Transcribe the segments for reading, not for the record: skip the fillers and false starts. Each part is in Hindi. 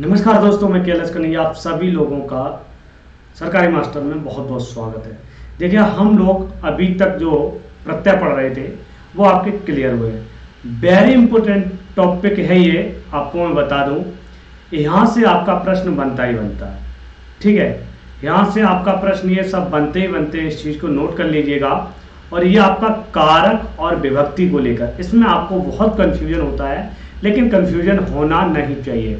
नमस्कार दोस्तों, मैं कैलाश कन्हैया। आप सभी लोगों का सरकारी मास्टर में बहुत बहुत स्वागत है। देखिए, हम लोग अभी तक जो प्रत्यय पढ़ रहे थे वो आपके क्लियर हुए हैं। वेरी इंपॉर्टेंट टॉपिक है ये, आपको मैं बता दूं। यहाँ से आपका प्रश्न बनता ही बनता है, ठीक है। यहाँ से आपका प्रश्न ये सब बनते ही बनते हैं। इस चीज़ को नोट कर लीजिएगा। और ये आपका कारक और विभक्ति को लेकर इसमें आपको बहुत कन्फ्यूजन होता है, लेकिन कन्फ्यूजन होना नहीं चाहिए।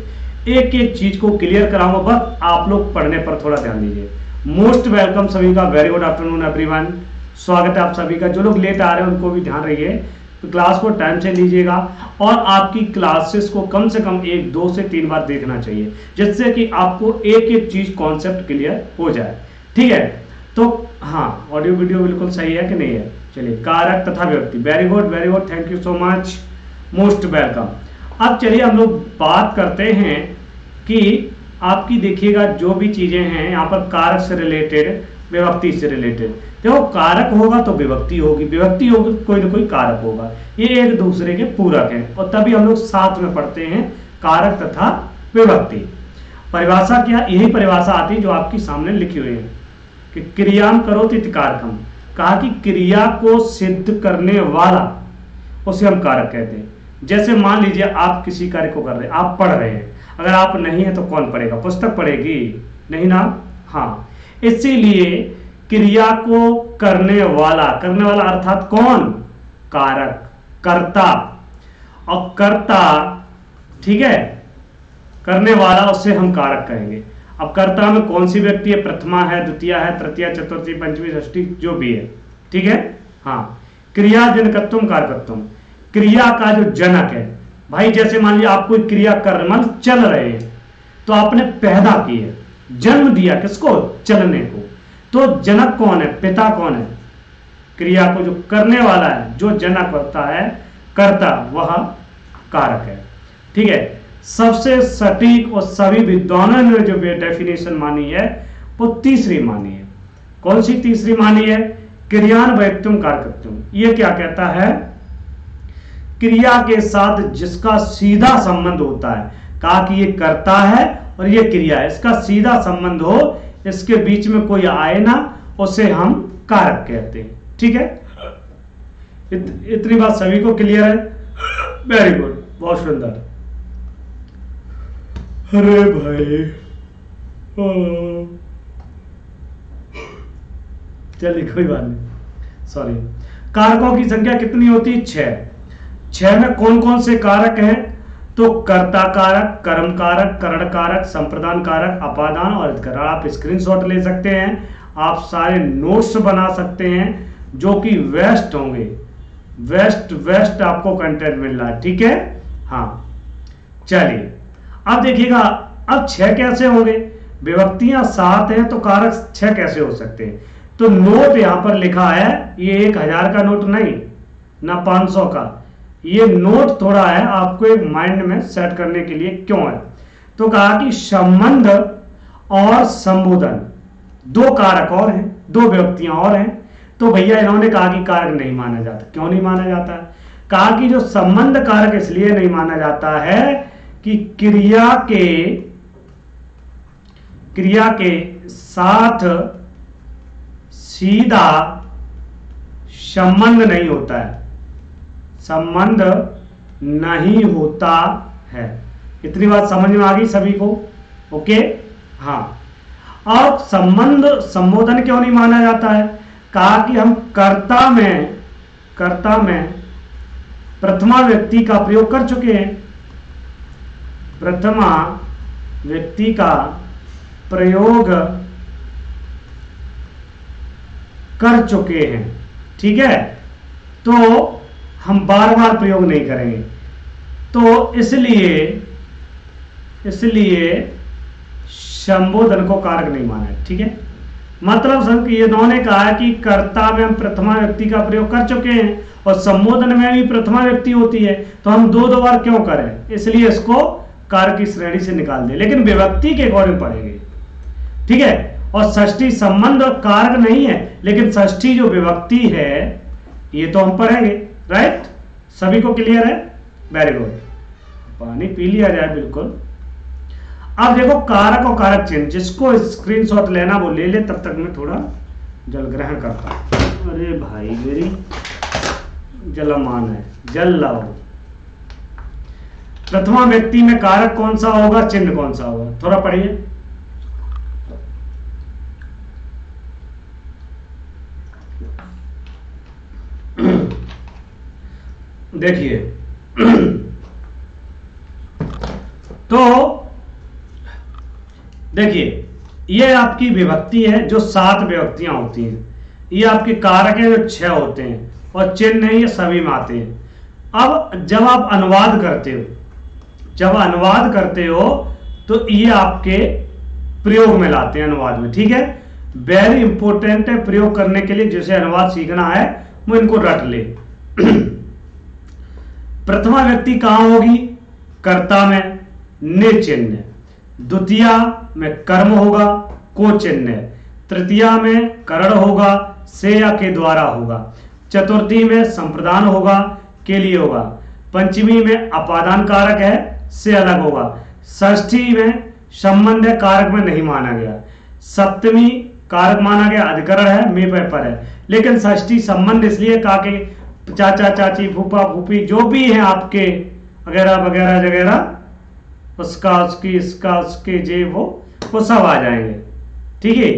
एक एक चीज को क्लियर कराऊंगा, बस आप लोग पढ़ने पर थोड़ा ध्यान दीजिए। मोस्ट वेलकम सभी का, वेरी गुड आफ्टरनून एवरीवन। स्वागत है आप सभी का। जो लोग लेट आ रहे हैं उनको भी ध्यान रखिए, तो क्लास को टाइम से लीजिएगा और आपकी क्लासेस को कम से कम 1-2 से 3 बार देखना चाहिए, जिससे कि आपको एक एक चीज कॉन्सेप्ट क्लियर हो जाए, ठीक है। तो हाँ, ऑडियो वीडियो बिल्कुल सही है कि नहीं है। चलिए, कारक तथा विभक्ति, very good very good, thank you so much, most welcome. अब चलिए हम लोग बात करते हैं कि आपकी, देखिएगा जो भी चीजें हैं यहाँ पर कारक से रिलेटेड, विभक्ति से रिलेटेड। देखो, कारक होगा तो विभक्ति होगी, विभक्ति होगी कोई ना कोई कारक होगा। ये एक दूसरे के पूरक हैं और तभी हम लोग साथ में पढ़ते हैं कारक तथा विभक्ति। परिभाषा क्या, यही परिभाषा आती है जो आपकी सामने लिखी हुई है कि क्रियाम करोति इति कारकम। कहा कि क्रिया को सिद्ध करने वाला, उसे हम कारक कहते हैं। जैसे मान लीजिए आप किसी कार्य को कर रहे हैं, आप पढ़ रहे हैं। अगर आप नहीं है तो कौन पढ़ेगा, पुस्तक पढ़ेगी, नहीं ना। हाँ, इसीलिए क्रिया को करने वाला अर्थात कौन, कारक, कर्ता। और कर्ता, ठीक है, करने वाला, उससे हम कारक कहेंगे। अब कर्ता में कौन सी व्यक्ति है, प्रथमा है, द्वितीया है, तृतीया, चतुर्थी, पंचमी, षष्ठी, जो भी है, ठीक है। हाँ, क्रिया जनकत्वम कारकत्वम, क्रिया का जो जनक है। भाई जैसे मान लिया आप कोई क्रिया कर्म चल रहे हैं, तो आपने पैदा की है, जन्म दिया किसको, चलने को। तो जनक कौन है, पिता कौन है, क्रिया को जो करने वाला है, जो जनक होता है कर्ता, वह कारक है, ठीक है। सबसे सटीक और सभी विद्वानों ने जो डेफिनेशन मानी है वो तीसरी मानी है। कौन सी तीसरी मानी है, क्रियान्वयत्वम कारकत्वम। ये क्या कहता है, क्रिया के साथ जिसका सीधा संबंध होता है। कहा कि ये कर्ता है और ये क्रिया है, इसका सीधा संबंध हो, इसके बीच में कोई आए ना, उसे हम कारक कहते हैं, ठीक है। इतनी बात सभी को क्लियर है, वेरी गुड, बहुत सुंदर। अरे भाई, चलिए कोई बात नहीं, सॉरी। कारकों की संख्या कितनी होती है, 6। 6 में कौन कौन से कारक हैं, तो कर्ता कारक, कर्म कारक, करण कारक, संप्रदान कारक, अपादान और करण। आप स्क्रीनशॉट ले सकते हैं, आप सारे नोट्स बना सकते हैं जो कि वेस्ट होंगे, वेस्ट आपको कंटेंट मिल रहा है, ठीक है। हाँ, चलिए अब देखिएगा, अब 6 कैसे होंगे, विभक्तियां 7 हैं तो कारक 6 कैसे हो सकते हैं। तो नोट यहाँ पर लिखा है, ये 1000 का नोट नहीं ना, 500 का, ये नोट थोड़ा है, आपको एक माइंड में सेट करने के लिए क्यों है। तो कहा कि संबंध और संबोधन, 2 कारक और हैं, 2 विभक्तियां और हैं। तो भैया इन्होंने कहा कि कारक नहीं माना जाता। क्यों नहीं माना जाता है, कहा कि जो संबंध कारक इसलिए नहीं माना जाता है कि क्रिया के साथ सीधा संबंध नहीं होता है, संबंध नहीं होता है। इतनी बात समझ में आ गई सभी को, ओके। हाँ, और संबंध संबोधन क्यों नहीं माना जाता है, कहा कि हम कर्ता में प्रथमा व्यक्ति का प्रयोग कर चुके हैं, प्रथमा व्यक्ति का प्रयोग कर चुके हैं, ठीक है। तो हम बार बार प्रयोग नहीं करेंगे, तो इसलिए संबोधन को कारक नहीं माना है, ठीक है। मतलब इन्होंने कहा कि कर्ता में हम प्रथमा व्यक्ति का प्रयोग कर चुके हैं और संबोधन में भी प्रथमा व्यक्ति होती है, तो हम 2-2 बार क्यों करें, इसलिए इसको कारक की श्रेणी से निकाल दें, लेकिन विभक्ति के अकॉर्डिंग पढ़ेंगे, ठीक है। और षष्ठी संबंध और कारक नहीं है, लेकिन षष्ठी जो विभक्ति है ये तो हम पढ़ेंगे, राइट, सभी को क्लियर है, वेरी गुड। पानी पी लिया जाए, बिल्कुल। अब देखो कारक और कारक चिन्ह, जिसको स्क्रीनशॉट लेना वो ले ले, तब तक मैं थोड़ा जल ग्रहण करता हूँ। अरे भाई मेरी जलमान है, जल लाओ। प्रथमा व्यक्ति में कारक कौन सा होगा, चिन्ह कौन सा होगा, थोड़ा पढ़िए। देखिए तो देखिए ये आपकी विभक्ति है जो 7 विभक्तियां होती हैं, ये आपके कारक हैं जो 6 होते हैं, और चिन्ह ये सभी में आते हैं। अब जब आप अनुवाद करते हो, जब अनुवाद करते हो तो ये आपके प्रयोग में लाते हैं अनुवाद में, ठीक है। वेरी इंपॉर्टेंट है प्रयोग करने के लिए, जिसे अनुवाद सीखना है वो इनको रट ले। प्रथमा व्यक्ति कहां होगी, कर्ता में ने चिन्ह, द्वितीया में कर्म होगा को चिन्ह, तृतीया में करण होगा से या के द्वारा होगा, चतुर्थी में संप्रदान होगा के लिए होगा, पंचमी में अपादान कारक है से अलग होगा, षष्ठी में संबंध है कारक में नहीं माना गया, सप्तमी कारक माना गया अधिकरण है में पेपर है, लेकिन षष्ठी संबंध इसलिए काके चाचा चाची फूफा फूफी जो भी है आपके वगैरह वगैरह वगैरह उसका उसकी इसका उसके जे वो सब आ जाएंगे, ठीक है।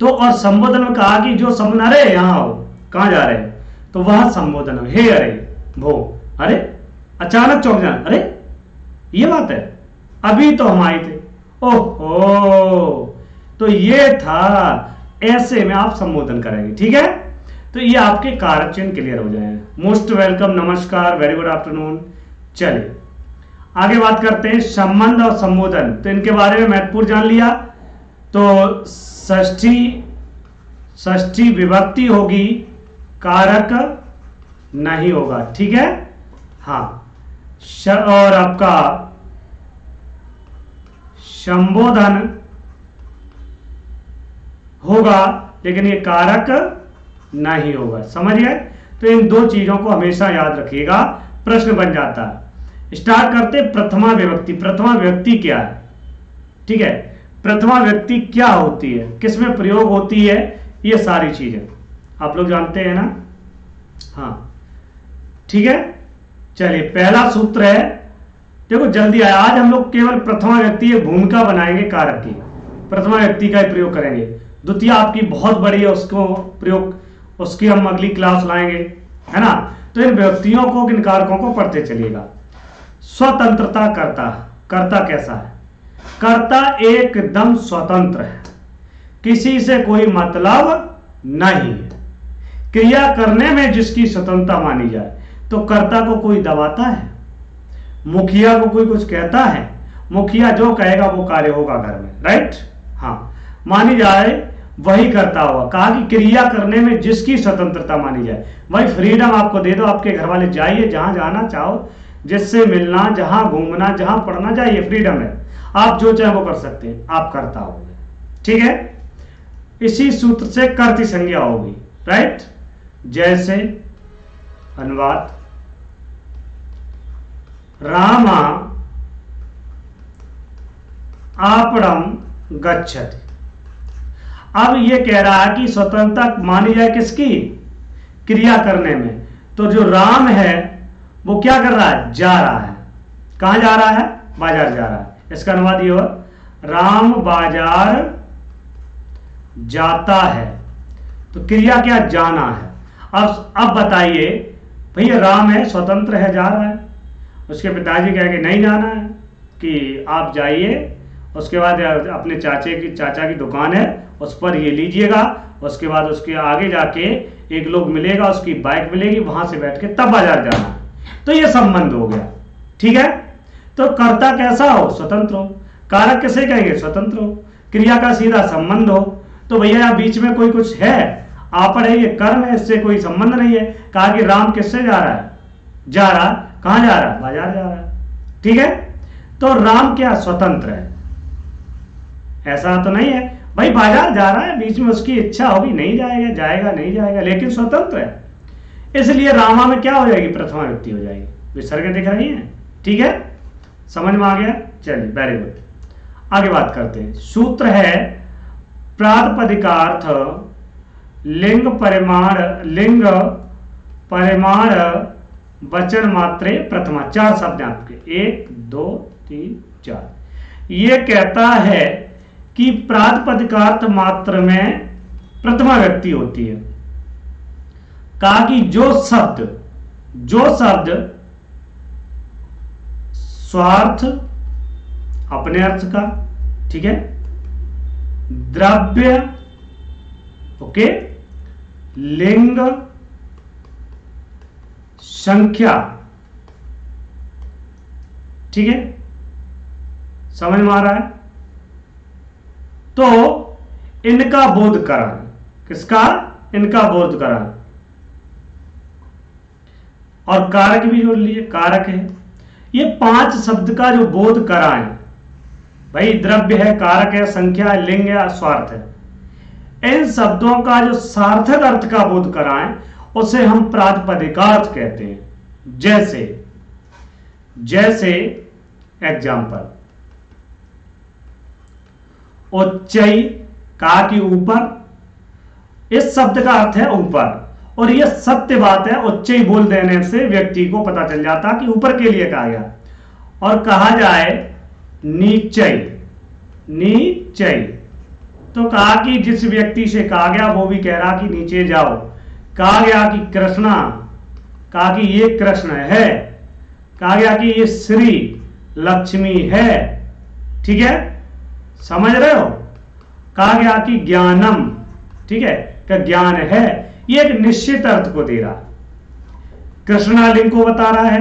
तो और संबोधन में कहा कि जो संबोधन, अरे यहाँ हो कहाँ जा रहे हैं, तो वह संबोधन हे अरे भो, अरे अचानक चौंक जाना, अरे ये बात है अभी तो हम आए थे, ओहो तो ये था, ऐसे में आप संबोधन करेंगे, ठीक है। तो ये आपके कारक चिन्ह क्लियर हो जाएंगे। मोस्ट वेलकम, नमस्कार, वेरी गुड आफ्टरनून। चलिए आगे बात करते हैं संबंध और संबोधन, तो इनके बारे में महत्वपूर्ण जान लिया। तो षष्ठी विभक्ति होगी, कारक नहीं होगा, ठीक है। हाँ, और आपका संबोधन होगा लेकिन ये कारक नहीं होगा, समझिए। तो इन दो चीजों को हमेशा याद रखिएगा, प्रश्न बन जाता है। स्टार्ट करते प्रथमा विभक्ति। प्रथमा विभक्ति क्या है, ठीक है, प्रथमा विभक्ति क्या होती है, किसमें प्रयोग होती है, ये सारी चीजें आप लोग जानते हैं ना, हाँ ठीक है। चलिए पहला सूत्र है, देखो जल्दी आया, आज हम लोग केवल प्रथमा व्यक्ति की भूमिका बनाएंगे कारक की, प्रथमा व्यक्ति का ही प्रयोग करेंगे। द्वितीय आपकी बहुत बड़ी है, उसको प्रयोग उसकी हम अगली क्लास लाएंगे, है ना। तो इन व्यक्तियों को, इन कारकों को पढ़ते चलिएगा। स्वतंत्रता कर्ता, कर्ता कैसा है, कर्ता एकदम स्वतंत्र है, किसी से कोई मतलब नहीं, क्रिया करने में जिसकी स्वतंत्रता मानी जाए। तो कर्ता को कोई दबाता है, मुखिया को कोई कुछ कहता है, मुखिया जो कहेगा वो कार्य होगा घर में, राइट, हाँ मानी जाए वही कर्ता होगा। कहा कि क्रिया करने में जिसकी स्वतंत्रता मानी जाए, वही फ्रीडम आपको दे दो, आपके घर वाले जाइए जहां जाना चाहो, जिससे मिलना, जहां घूमना, जहां पढ़ना, जाइए, फ्रीडम है, आप जो चाहे वो कर सकते हैं, आप कर्ता होगे, ठीक है। इसी सूत्र से कर्ती संज्ञा होगी, राइट, जैसे अनुवाद, रामा आपणम गच्छति। अब ये कह रहा है कि स्वतंत्रता मानी जाए किसकी, क्रिया करने में। तो जो राम है वो क्या कर रहा है, जा रहा है, कहां जा रहा है, बाजार जा रहा है। इसका अनुवाद ये हुआ, राम बाजार जाता है, तो क्रिया क्या, जाना है। अब बताइए भैया, राम है स्वतंत्र है, जा रहा है, उसके पिताजी कहेंगे नहीं जाना है कि आप जाइए, उसके बाद अपने चाचा की दुकान है उस पर ये लीजिएगा, उसके बाद उसके आगे जाके एक लोग मिलेगा, उसकी बाइक मिलेगी, वहां से बैठ के तब बाजार जाना है। तो ये संबंध हो गया, ठीक है। तो कर्ता कैसा हो, स्वतंत्र हो, कारक कैसे कहेंगे, स्वतंत्र हो, क्रिया का सीधा संबंध हो। तो भैया बीच में कोई कुछ है, आपड़ है, ये कर्म है, इससे कोई संबंध नहीं है। कहा कि राम किससे जा रहा है, जा रहा, कहां जा रहा है, बाजार जा रहा है, ठीक है। तो राम क्या, स्वतंत्र है, ऐसा तो नहीं है भाई बाजार जा रहा है, बीच में उसकी इच्छा होगी नहीं जाएगा, जाएगा नहीं जाएगा, लेकिन स्वतंत्र है। इसलिए रामा में क्या हो जाएगी, प्रथमा व्यक्ति हो जाएगी, विसर्ग दिख रही है, ठीक है, समझ में आ गया। चलिए वेरी गुड। आगे बात करते हैं। सूत्र है प्रातिपदिकार्थ लिंग परिमाण वचन मात्रे प्रथमा। चार शब्द आपके 1 2 3 4। ये कहता है कि प्रातिपदिकार्थ मात्र में प्रथमा व्यक्ति होती है। कहा कि जो शब्द स्वार्थ अपने अर्थ का, ठीक है, द्रव्य, ओके, लिंग, संख्या, ठीक है, समझ में आ रहा है, तो इनका बोध करा। किसका? इनका बोध करा। और कारक भी जोड़ लिए, कारक है। ये 5 शब्द का जो बोध कराएं, भाई द्रव्य है, कारक है, संख्या है, लिंग है, स्वार्थ है, इन शब्दों का जो सार्थक अर्थ का बोध कराएं उसे हम प्रातिपदिकार्थ कहते हैं। जैसे एग्जाम्पल उच्चई, का कि ऊपर, इस शब्द का अर्थ है ऊपर, और यह सत्य बात है। उच्चई बोल देने से व्यक्ति को पता चल जाता कि ऊपर के लिए कहा गया। और कहा जाए नीचई तो कहा कि जिस व्यक्ति से कहा गया वो भी कह रहा कि नीचे जाओ। कहा गया कि कृष्णा, कहा कि ये कृष्ण है। कहा गया कि ये श्री लक्ष्मी है, ठीक है, समझ रहे हो। कहा गया कि ज्ञानम, ठीक है, का ज्ञान है। ये एक निश्चित अर्थ को दे रहा। कृष्णा लिंग को बता रहा है,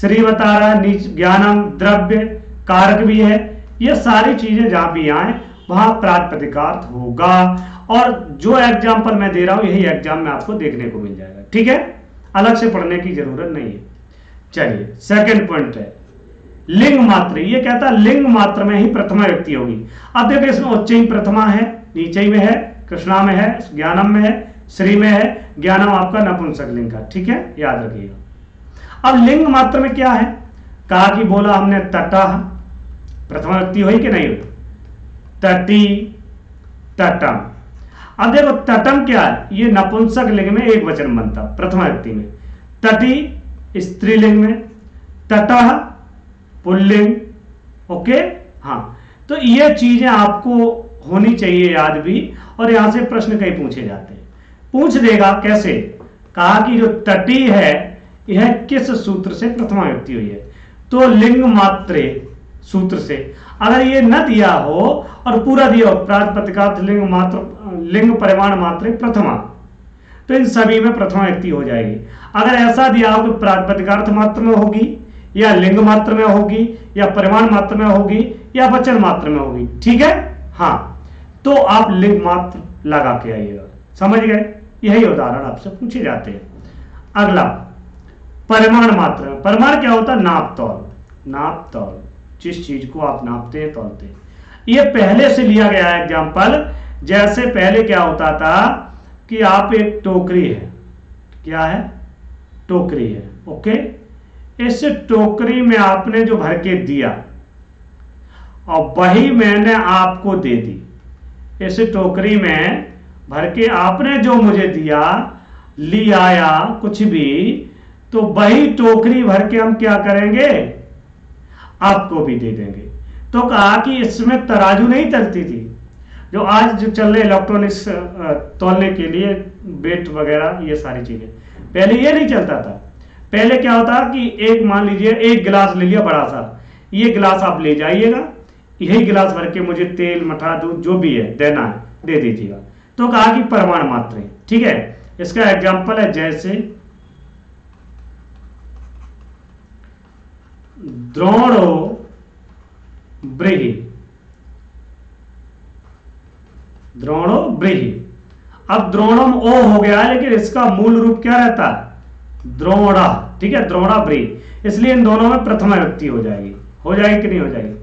श्री बता रहा है, ज्ञानम द्रव्य, कारक भी है। ये सारी चीजें जहां भी आए वहां प्रातिपदिकार्थ होगा। और जो एग्जाम्पल मैं दे रहा हूं यही एग्जाम में आपको देखने को मिल जाएगा, ठीक है, अलग से पढ़ने की जरूरत नहीं है। चलिए सेकेंड पॉइंट है लिंग मात्र। ये कहता है लिंग मात्र में ही प्रथमा व्यक्ति होगी। अब देखो इसमें उच्चई प्रथमा है, नीचई में है, कृष्णा में है, ज्ञानम में है, श्री में है। ज्ञानम आपका नपुंसक लिंग का, ठीक है, याद रखिएगा। अब लिंग मात्र में क्या है? कहा कि बोला हमने तटा, प्रथमा व्यक्ति हुई कि नहीं हुई? तटी, तटम। अब देखो तटम क्या है? ये नपुंसक लिंग में एक वचन बनता प्रथमा व्यक्ति में। तटी स्त्रीलिंग में, तटा पुल्लिंग, ओके, हाँ। तो ये चीजें आपको होनी चाहिए याद भी, और यहां से प्रश्न कई पूछे जाते हैं। पूछ देगा कैसे? कहा कि जो तटी है यह किस सूत्र से प्रथमा व्यक्ति हुई है? तो लिंग मात्रे सूत्र से। अगर ये न दिया हो और पूरा दिया हो प्रातिपदिकार्थ लिंग परिमाण मात्रे प्रथमा, तो इन सभी में प्रथमा व्यक्ति हो जाएगी। अगर ऐसा दिया हो कि प्रातिपदिकार्थ मात्र में होगी, या लिंग मात्र में होगी, या परिमाण मात्र में होगी, या वचन मात्र में होगी, ठीक है, हाँ, तो आप लिंग मात्र लगा के आइएगा, समझ गए। यही उदाहरण आपसे पूछे जाते हैं। अगला परिमाण मात्र में। परिमाण क्या होता है? नाप तौल, जिस चीज को आप नापते हैं तौलते हैं। ये पहले से लिया गया है एग्जाम्पल। जैसे पहले क्या होता था कि आप एक टोकरी है, क्या है? टोकरी है, ओके, इस टोकरी में आपने जो भर के दिया और वही मैंने आपको दे दी। इस टोकरी में भर के आपने जो मुझे दिया, लिया कुछ भी, तो वही टोकरी भर के हम क्या करेंगे? आपको भी दे देंगे। तो कहा कि इसमें तराजू नहीं चलती थी, जो आज जो चल रहे इलेक्ट्रॉनिक्स तोलने के लिए वेट वगैरह ये सारी चीजें, पहले ये नहीं चलता था। पहले क्या होता कि एक, मान लीजिए एक गिलास ले लिया बड़ा सा, ये गिलास आप ले जाइएगा, यही गिलास भर के मुझे तेल, मठा, दूध जो भी है देना है दे दीजिएगा। तो कहा कि परिमाण मात्रे, ठीक है। इसका एग्जांपल है जैसे द्रोणो ब्रीहि, द्रोणो ब्रीहि। अब द्रोणम ओ हो गया है, लेकिन इसका मूल रूप क्या रहता है? द्रोणा, ठीक है, द्रोणा ब्री, इसलिए इन दोनों में प्रथमा व्यक्ति हो जाएगी। हो जाएगी कि नहीं हो जाएगी?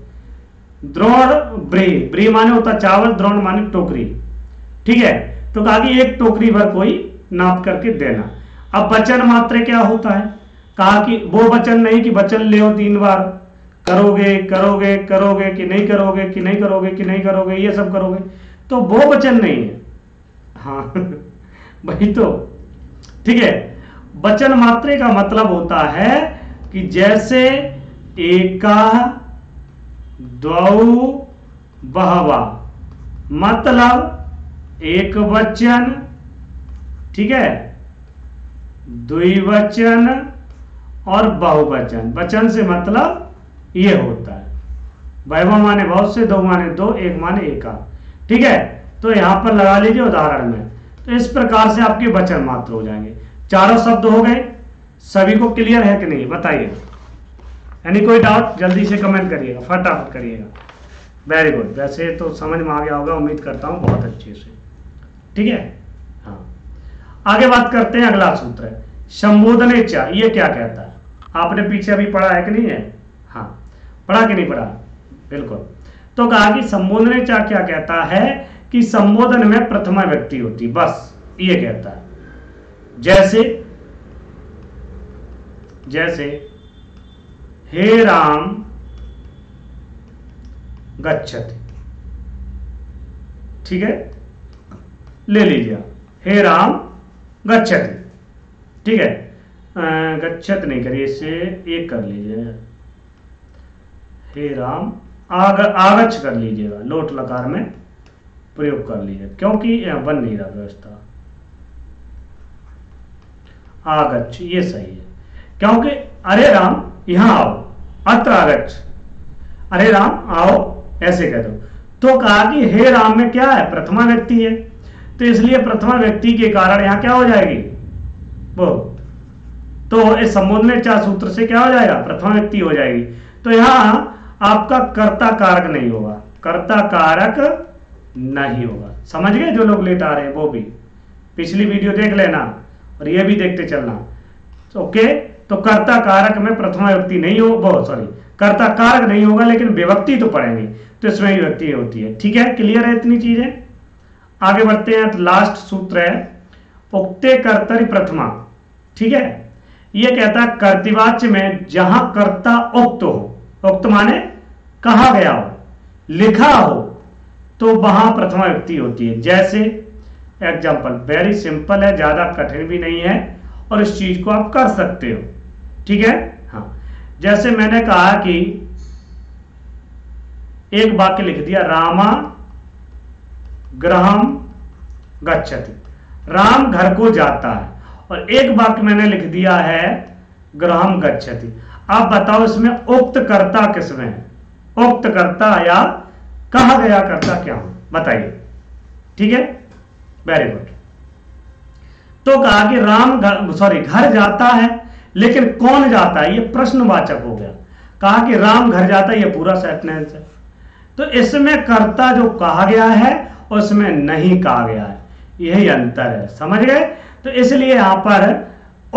द्रोण ब्री, ब्री माने होता चावल, द्रोण माने टोकरी, ठीक है। तो कहा कि एक टोकरी भर कोई नाप करके देना। अब वचन मात्र क्या होता है? कहा कि वो वचन नहीं कि वचन ले हो 3 बार, करोगे करोगे करोगे कि नहीं करोगे कि नहीं करोगे कि नहीं करोगे, ये सब करोगे, तो वो वचन नहीं है। हाँ वही तो, ठीक है। वचन मात्रे का मतलब होता है कि जैसे एका द्वौ बहवा, मतलब एक वचन, ठीक है, द्विवचन और बहुवचन। वचन से मतलब ये होता है, वैभव माने बहुत से, दो माने दो, एक माने एका, ठीक है। तो यहां पर लगा लीजिए उदाहरण में, तो इस प्रकार से आपके वचन मात्र हो जाएंगे। चारों शब्द हो गए, सभी को क्लियर है कि नहीं बताइए, यानी कोई डाउट जल्दी से कमेंट करिएगा, फटाफट करिएगा। वेरी गुड, वैसे तो समझ में आ गया होगा, उम्मीद करता हूं बहुत अच्छे से, ठीक है। हाँ आगे बात करते हैं, अगला सूत्र है संबोधनेचा। ये क्या कहता है, आपने पीछे अभी पढ़ा है कि नहीं है? हाँ पढ़ा कि नहीं पढ़ा? बिल्कुल। तो कहा कि संबोधनेचा क्या कहता है कि संबोधन में प्रथमा व्यक्ति होती, बस ये कहता है। जैसे जैसे हे राम गच्छति, ठीक है, ले लीजिए हे राम गच्छति, ठीक है, गच्छत नहीं करिए, इसे एक कर लीजिए, हे राम आगच कर लीजिएगा, लोट लकार में प्रयोग कर लीजिए, क्योंकि बन नहीं रहा व्यवस्था, आगच ये सही है, क्योंकि अरे राम यहां आओ, अत्र आगच, अरे राम आओ, ऐसे कह दो। तो कहा कि हे राम में क्या है, प्रथमा व्यक्ति है, तो इसलिए प्रथमा व्यक्ति के कारण यहां क्या हो जाएगी वो, तो इस संबोधनेचा सूत्र से क्या हो जाएगा, प्रथमा व्यक्ति हो जाएगी। तो यहां आपका कर्ता कारक नहीं होगा, कर्ता कारक नहीं होगा, समझ गए जो लोग लेट आ रहे हैं वो भी पिछली वीडियो देख लेना और ये भी देखते चलना, ओके। तो कर्ता कारक में प्रथमा व्यक्ति नहीं हो, बहुत सॉरी, कर्ता कारक नहीं होगा, लेकिन विभक्ति तो पड़ेंगे, तो इसमें विभक्ति होती है, ठीक है, क्लियर है इतनी चीजें। आगे बढ़ते हैं, तो लास्ट सूत्र है उक्ते कर्तरि प्रथमा, ठीक है। ये कहता है कर्तिवाच्य में जहां कर्ता उक्त हो, उक्त माने कहा गया हो, लिखा हो, तो वहां प्रथमा व्यक्ति होती है। जैसे एग्जाम्पल वेरी सिंपल है, ज्यादा कठिन भी नहीं है और इस चीज को आप कर सकते हो, ठीक है। हाँ जैसे मैंने कहा कि एक वाक्य लिख दिया रामा गृहम गच्छति, राम घर को जाता है, और एक वाक्य मैंने लिख दिया है गृहम गच्छति। आप बताओ इसमें उक्त कर्ता किसमें है, उक्त कर्ता या कहा गया कर्ता क्या हो, बताइए, ठीक है। Very good. तो कहा कि राम सॉरी घर जाता है, लेकिन कौन जाता है ये प्रश्नवाचक हो गया। कहा कि राम घर जाता है, ये पूरा सेंटेंस है, तो इसमें कर्ता जो कहा गया है और इसमें नहीं कहा गया है, यही अंतर है, समझ गए। तो इसलिए यहां पर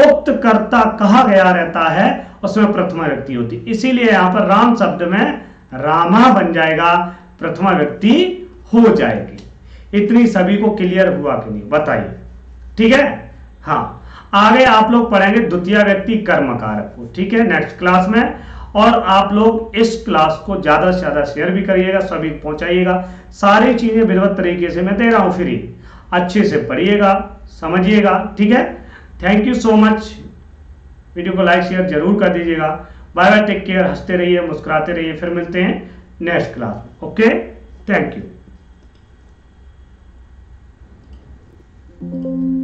उक्त कर्ता कहा गया रहता है, उसमें प्रथमा व्यक्ति होती, इसीलिए यहां पर राम शब्द में रामा बन जाएगा, प्रथमा व्यक्ति हो जाएगी। इतनी सभी को क्लियर हुआ कि नहीं बताइए, ठीक है। हाँ आगे आप लोग पढ़ेंगे द्वितीया व्यक्ति कर्म कारक को, ठीक है, नेक्स्ट क्लास में। और आप लोग इस क्लास को ज्यादा से ज्यादा शेयर भी करिएगा, सभी पहुंचाइएगा, सारी चीजें विधिवत तरीके से मैं दे रहा हूं फ्री, अच्छे से पढ़िएगा समझिएगा, ठीक है। Thank you so much, video को लाइक शेयर जरूर कर दीजिएगा। बाय बाय, टेक केयर, हंसते रहिए मुस्कुराते रहिए, फिर मिलते हैं नेक्स्ट क्लास में, ओके, थैंक यू।